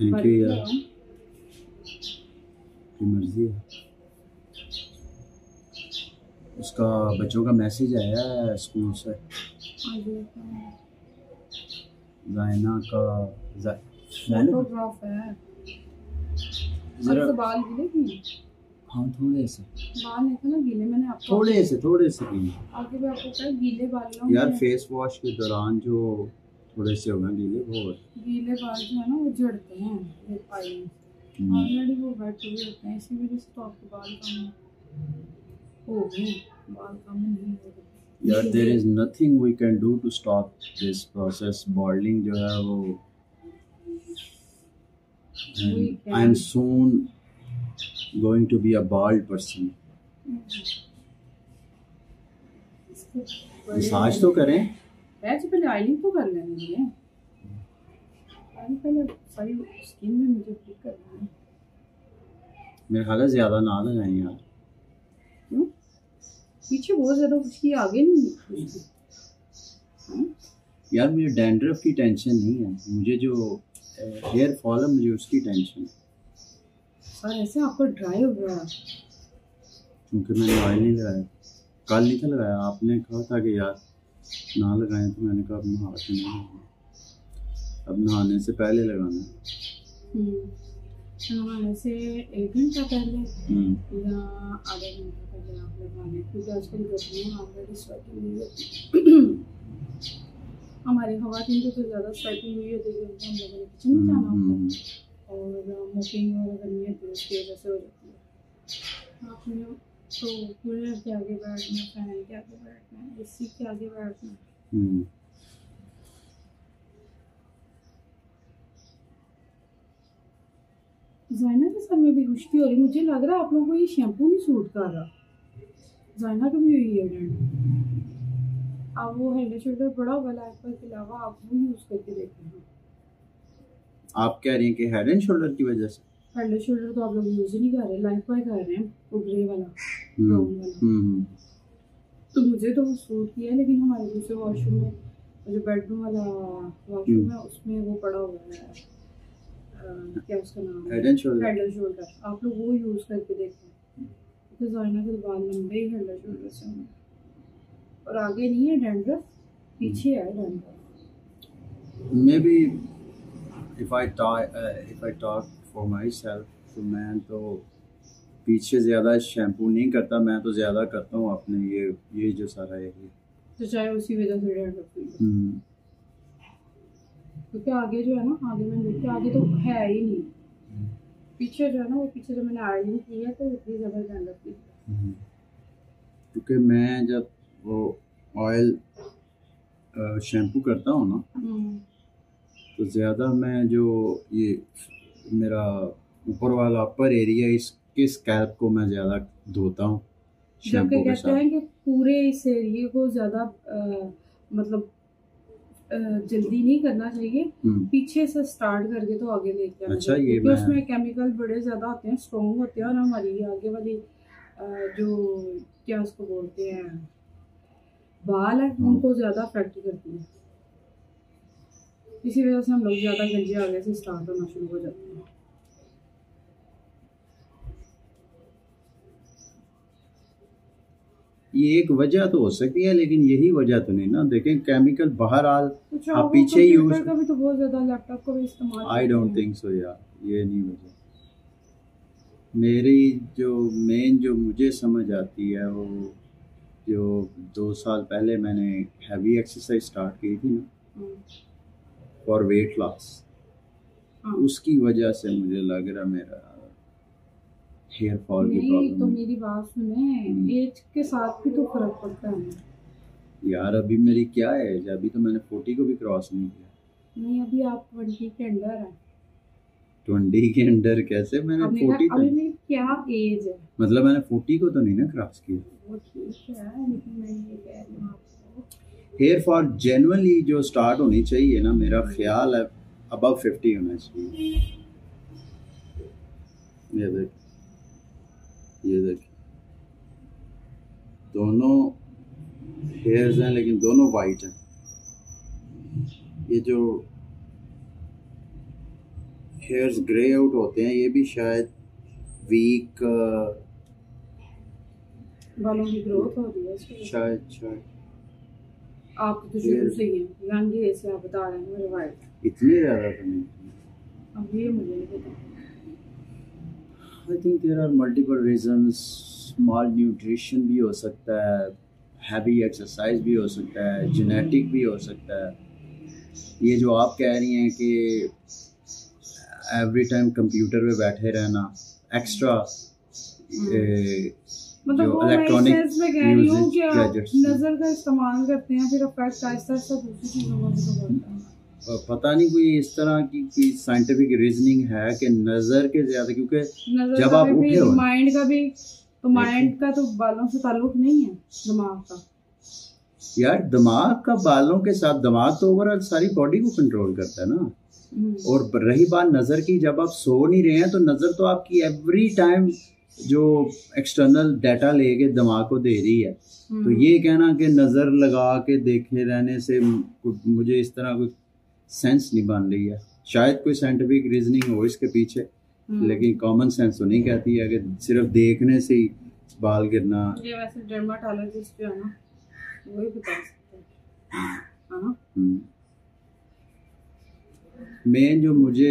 Thank you यार, मर्जी है उसका। बच्चों का मैसेज आया है स्कूल से, जायना का बाल गीले, हाँ थोड़े से बाल है ना गीले, मैंने आपको थोड़े से गीले आगे भी आपको कहा गीले बाल यार, फेस वॉश के दौरान जो थोड़े से हो गए गीले, वो गीले बाल जो है ना वो झड़ते हैं, ऑलरेडी वो वेट हुए होते हैं, इसी वजह से तो आपके बाल कम हो गए, बाल कम नहीं हो गए यार। There is nothing we can do to stop this process. Boiling जो है वो I am soon going to be a bald person। Massage तो करें, पहले आइलिंग तो कर लेनी है, पहले सारी स्किन में मुझे ठीक करना है। मेरे हालत ज्यादा ना आ जाए यार, क्यों पीछे बहुत ज्यादा कुछ की आगे नहीं यार। मुझे डैंड्रफ की टेंशन नहीं है, मुझे जो हेयर फॉल है मुझे उसकी टेंशन है। और ऐसे आपको ड्राई हो गया क्योंकि मैंने ऑयल नहीं लगाया, कल नहीं था लगाया, आपने कहा था कि यार ना लगाएं, तो मैंने कहा अब नहा के नहीं, अब नहाने से पहले लगाना है, नहाने से एक घंटा पहले या आधा घंटा पहले आप लगाने, क्योंकि आजकल गर्मियाँ ऑलरेडी स्वेटिंग हुई होती, हमारे खवातीन को तो ज़्यादा स्वेटिंग हुई होती है, हम लोगों ने किचन में जाना होता और मोकिंग वगैरह में दूस की वजह से हो जाती है। आपने तो कूलर के आगे बैठना, फैन के आगे बैठना, एसी के आगे बैठना। जायना के सर में भी खुश्की हो रही, मुझे लग रहा है आप लोगों को ये शैम्पू नहीं सूट कर रहा। जायना का भी यही एजेंट, आप वो हेड शोल्डर बड़ा होगा लाइफ पर के अलावा आप वो यूज़ करके देखें। आप कह रही हैं कि हेड एंड शोल्डर की वजह से, हेड एंड शोल्डर तो आप लोग यूज ही नहीं कर रहे, लाइफ बॉय कर रहे हैं, वो ग्रे वाला ब्राउन वाला, तो मुझे तो वो सूट किया, लेकिन हमारे दूसरे वॉशरूम में जो बेडरूम वाला वॉशरूम है उसमें वो पड़ा हुआ है, क्या उसका नाम है, head and shoulder, head and shoulder, आप लोग वो यूज करके देखें। तो जायना के बाल लंबे ही हेड एंड शोल्डर से हैं और आगे नहीं है डैंड्रफ, पीछे है dandruff. Maybe if I talk for myself, तो मैं तो पीछे ज़्यादा शैम्पू नहीं करता, मैं तो ज़्यादा करता हूँ अपने ये जो सारा है तो चाहे उसी वजह से डर लगती है, क्योंकि आगे जो है ना, आगे मैंने देखा आगे तो है ही नहीं, पीछे जो है ना वो पीछे जब मैंने आयरन किया तो इतनी ज़्यादा डर लगती है, क्योंकि मैं जब वो ऑयल शैम्पू करता हूँ ना तो ज़्यादा मैं जो ये मेरा ऊपर वाला अपर एरिया इसके स्कैल्प को मैं ज़्यादा धोता हूँ शैम्पू के साथ। कहते हैं कि पूरे इस एरिए को ज़्यादा मतलब जल्दी नहीं करना चाहिए, पीछे से स्टार्ट करके तो आगे लेके आना चाहिए, क्योंकि उसमें केमिकल बड़े ज़्यादा होते हैं, स्ट्रॉन्ग होते हैं, और हमारी आगे वाली जो क्या उसको बोलते हैं बाल है उनको ज़्यादा अफेक्ट करती है, इसी वजह से हम लोग ज़्यादा गंजे आगे से स्टार्ट होना शुरू हो जाते हैं। ये एक वजह तो हो सकती है, लेकिन यही वजह तो नहीं ना, देखें केमिकल बहरहाल आप पीछे ही यूज का भी तो बहुत ज़्यादा लैपटॉप का भी इस्तेमाल, आई डोंट थिंक सो यार, ये नहीं वजह। मेरी जो मेन जो मुझे समझ आती है वो जो 2 साल पहले मैंने हैवी एक्सरसाइज स्टार्ट की थी ना और वेट लॉस, उसकी वजह से मुझे लग रहा मेरा हेयर फॉल की प्रॉब्लम। तो मेरी बात सुने, एज के साथ भी तो फर्क पड़ता है यार, अभी मेरी क्या एज है, अभी तो मैंने 40 को भी क्रॉस नहीं किया। नहीं अभी आप 20 के अंडर है। 20 के अंडर कैसे, मैंने 40 अभी मेरी क्या एज है, मतलब मैंने 40 को तो नहीं ना क्रॉस किया। वो ठीक है, लेकिन मैं ये कह रही हूँ हेयर फॉल जेनुअनली जो स्टार्ट होनी चाहिए ना, मेरा ख्याल है अबव 50 होना चाहिए। ये देख दोनों हेयर्स हैं लेकिन दोनों वाइट हैं। ये जो हेयर्स ग्रे आउट होते हैं, ये भी शायद वीक बालों की ग्रोथ हो रही है शायद। आप तो शुरू से ही रंग ही ऐसे आप बता रहे हैं मेरे वाइट इतने ज्यादा कमी। अब ये मुझे नहीं पता। I think there are multiple reasons. Malnutrition भी हो सकता है, हैवी एक्सरसाइज भी हो सकता है, जेनेटिक भी हो सकता है। ये जो आप कह रही हैं कि एवरी टाइम कंप्यूटर पे बैठे रहना, एक्स्ट्रा मतलब इलेक्ट्रॉनिक गैजेट्स नज़र का इस्तेमाल करते हैं, फिर अफेक्ट आहिस्ता आहिस्ता दूसरी चीज़ों पर भी पड़ता है। पता नहीं कोई इस तरह की कोई साइंटिफिक रीजनिंग है कि नज़र के ज़्यादा, क्योंकि जब आप उठे हो माइंड का भी, तो माइंड का तो बालों से ताल्लुक नहीं है, दिमाग का। यार दिमाग का बालों के साथ, दिमाग तो ओवरऑल सारी बॉडी को कंट्रोल करता है ना। और रही बात नज़र की, जब आप सो नहीं रहे हैं तो नज़र तो आपकी एवरी टाइम जो एक्सटर्नल डाटा लेके दिमाग को दे रही है। तो ये कहना कि नज़र लगा के देखे रहने से मुझे इस तरह कोई सेंस नहीं बन रही है। शायद कोई साइंटिफिक रीजनिंग हो इसके पीछे, लेकिन कॉमन सेंस तो नहीं कहती है कि सिर्फ देखने से ही बाल गिरना। ये वैसे डर्मेटोलॉजिस्ट जो है ना वही बता सकते हैं। मेन जो मुझे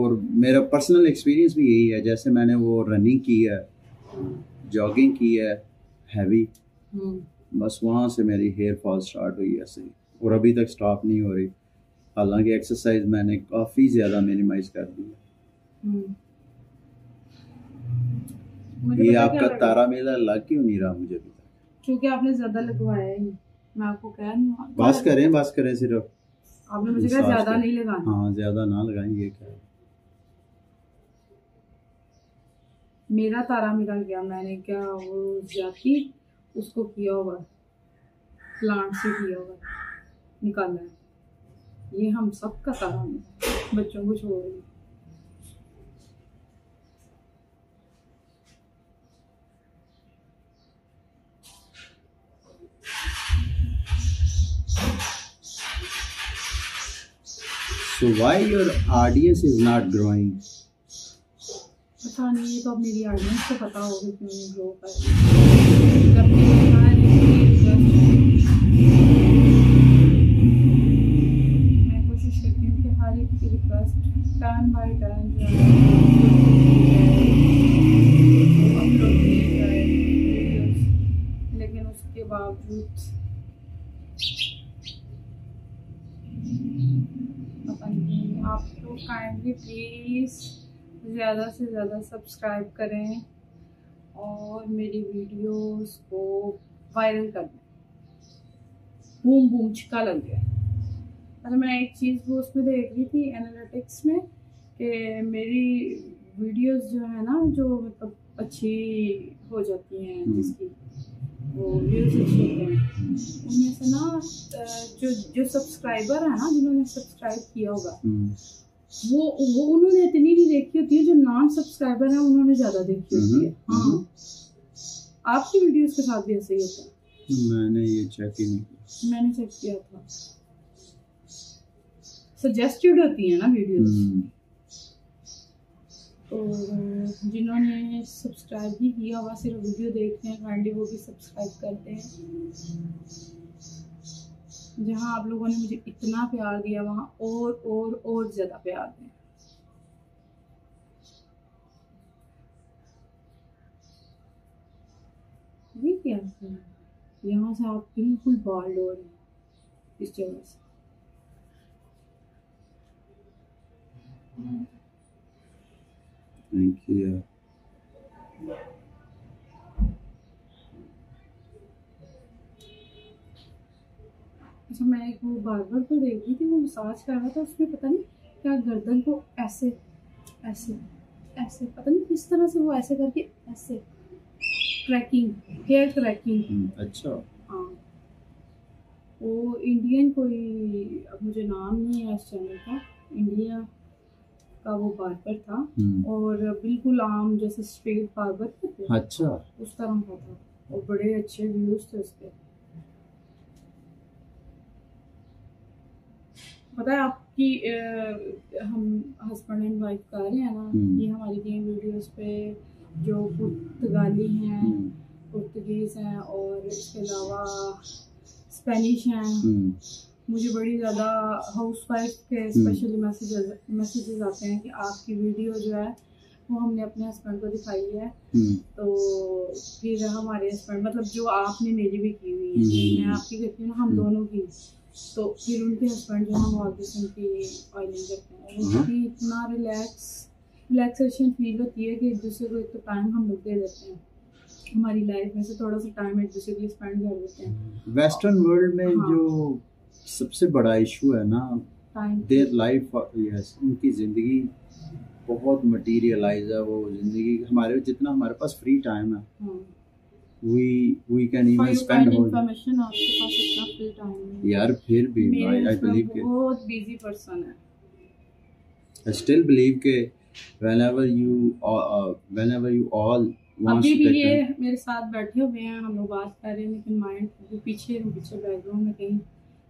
और मेरा पर्सनल एक्सपीरियंस भी यही है, जैसे मैंने वो रनिंग की है, जॉगिंग की है हैवी, बस वहाँ से मेरी हेयर फॉल स्टार्ट हुई ऐसे और अभी तक स्टॉप नहीं हो रही। हालांकि एक्सरसाइज मैंने काफ़ी ज़्यादा मिनिमाइज कर दी है। ये आपका तारा मेला लग क्यों नहीं रहा मुझे भी, क्योंकि आपने ज़्यादा लगवाया है। मैं आपको कह रही हूँ बस करें सिर्फ। आपने मुझे कहा ज़्यादा नहीं लगाना। हाँ ज़्यादा ना लगाएं, ये क्या मेरा तारा निकल गया। मैंने क्या वो जाती उसको किया होगा, प्लांट से किया होगा, निकालना है। ये हम सब का तारा निकल, बच्चों को छोड़ रही। So why your audience is not growing? पता नहीं, तो अब मेरी ऑडियंस को पता होगी क्यों नहीं ग्रो कर रही। मैं कोशिश करती हूँ कि हर एक की रिक्वेस्ट टर्न बाय टर्न जो अपलोड की जाए, लेकिन उसके बावजूद आप तो काइंडली प्लीज़ ज़्यादा से ज़्यादा सब्सक्राइब करें और मेरी वीडियोस को वायरल कर दें। बूम बूम छिका लग गया। अच्छा मैं एक चीज़ वो उसमें देख रही थी एनालिटिक्स में कि मेरी वीडियोस जो है ना, जो मतलब अच्छी हो जाती हैं, जिसकी वो व्यूज अच्छे हैं, उनमें से ना जो सब्सक्राइबर है ना, जिन्होंने सब्सक्राइब किया होगा वो उन्होंने इतनी नहीं देखी होती है, जो नॉन सब्सक्राइबर है उन्होंने ज़्यादा देखी होती है। हाँ आपकी वीडियोस के साथ भी ऐसा ही होता है। मैंने ये चेक ही नहीं किया। मैंने चेक किया था। सजेस्टेड होती है ना वीडियोस, तो जिन्होंने सब्सक्राइब ही किया हुआ सिर्फ वीडियो देखते हैं, काइंडली वो भी सब्सक्राइब करते हैं। जहाँ आप लोगों ने मुझे इतना प्यार दिया वहाँ और ज़्यादा प्यार दें। ये क्या है, यहाँ से आप बिल्कुल बाल हो रहे हैं इस जगह से। Thank you. अच्छा मैं एक वो बार्बर को देख रही थी, वो मसाज कर रहा था, उसने पता नहीं क्या गर्दन को ऐसे ऐसे ऐसे पता नहीं किस तरह से वो ऐसे करके ऐसे क्रैकिंग, हेयर क्रैकिंग। अच्छा हाँ वो इंडियन कोई, अब मुझे नाम नहीं है इस चैनल का, इंडिया का वो बार्बर था और बिल्कुल आम जैसे स्ट्रेट बार्बर थे। अच्छा उस तरह का था और बड़े अच्छे व्यूज थे उसके। पता है आपकी हम हस्बैंड परमानेंट वाइफ का रहे हैं ना, ये हमारी गेम वीडियोस पे जो पुर्तगाली हैं, पुर्तगीज हैं और इसके अलावा स्पेनिश हैं। मुझे बड़ी ज़्यादा हाउस वाइफ के स्पेशली मैसेजेस आते हैं कि आपकी वीडियो जो है वो हमने अपने हस्बैंड को दिखाई है, तो फिर हमारे हस्बैंड मतलब जो आपने मेरी भी की हुई है, मैं आपकी करती हूँ, हम दोनों की, तो फिर उनके हस्बैंड जो हम और किस्म की ऑयलिंग करते हैं, उसकी इतना रिलैक्सेशन फील होती है कि एक दूसरे को एक तो टाइम हम लोग दे देते हैं, हमारी लाइफ में से थोड़ा सा टाइम एक दूसरे के लिए स्पेंड कर देते हैं। वेस्टर्न वर्ल्ड में जो सबसे बड़ा इशू है ना, देयर लाइफ, उनकी ज़िंदगी बहुत मटीरियलाइज है, वो ज़िंदगी हमारे जितना हमारे पास फ्री टाइम है, we can even spend whole information आपके पास इतना फ्री टाइम है यार, फिर भी आई बिलीव के बहुत बिजी पर्सन है। आई स्टिल बिलीव के व्हेनेवर यू ऑल अभी भी ये मेरे साथ बैठे हुए हैं, हम लोग बात कर रहे हैं, लेकिन माइंड पीछे बैकग्राउंड में कहीं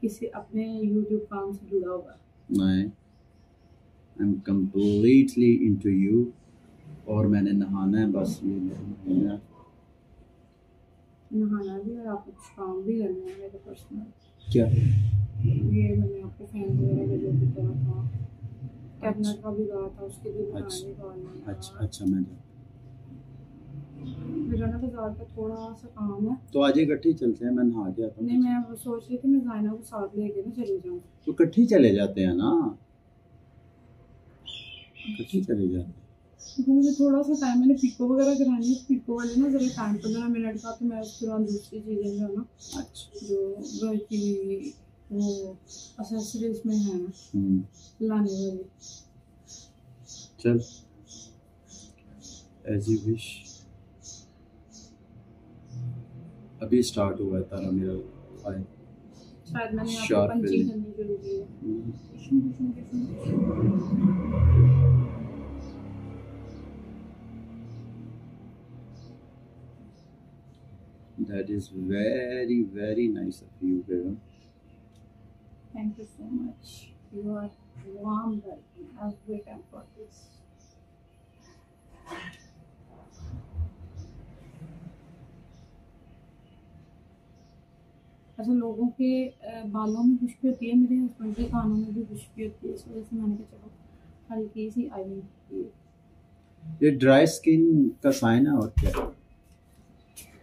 किसी अपने YouTube काम से जुड़ा होगा। I'm completely into you और मैंने नहाना है, बस ये नहाना भी और आपको कुछ काम भी करना है मेरे पर्सनल। क्या ये मैंने आपको फैन वगैरह का जो भी कहा था, कैबिनेट का भी कहा था, उसके लिए बनाने का ऑनलाइन। अच्छा मैं जाना का थोड़ा सा काम है, तो आज इकट्ठे चलते हैं। मैं नहा गया था, नहीं मैं वो सोच रही थी मैं जायना को साथ लेके ना चली जाऊं, तो इकट्ठे चले जाते हैं ना, इकट्ठे चले जाते हैं। तो मुझे थोड़ा सा टाइम, मैंने पिको वगैरह करानी है, पिको वाले ना जरा टाइम 15 मिनट का, तो मैं उसके बाद दूसरी चीज़ें जो है ना, अच्छा जो घर की वो एक्सेसरीज में है ना लाने वाली। चल एज यू विश। अभी स्टार्ट हुआ है तारा मेरा, शायद मैंने आपको पंचिंग करनी शुरू की है। That is very very nice of you बेटा, thank you so much, you are warm welcome as we can for this. अच्छा, लोगों के बालों में खुशबू होती है, मेरे हस्बैंड के कानों में भी खुशबू होती है, इस वजह से मैंने कहा चलो हल्की सी आईलाइन की। ये ड्राई स्किन का साइन है और क्या,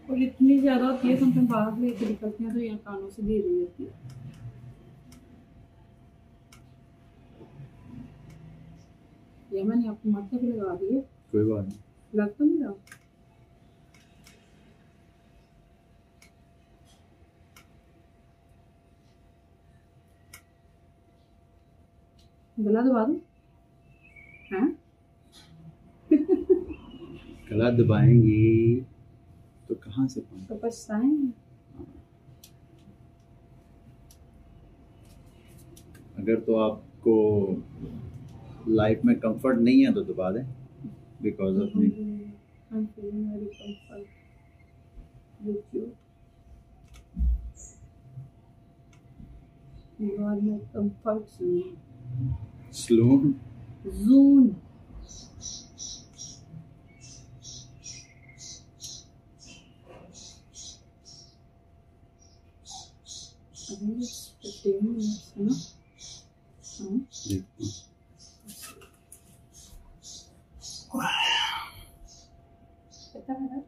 और इतनी ज़्यादा होती है समथिंग बाहर लेके निकलती हैं, तो यहाँ कानों से भी रही होती है। ये मैंने आपको माथे पे लगा दी है, कोई बात नहीं, लगता नहीं रहा। गला दबा दो, गला दबाएंगी तो कहाँ से तो अगर तो आपको लाइफ में कंफर्ट नहीं है तो दबा दें, because of me I am feeling very comfort with you, you are my comfort zone. Sloan Zoon, अभी 15 मिनट्स है ना, हाँ देखते हैं।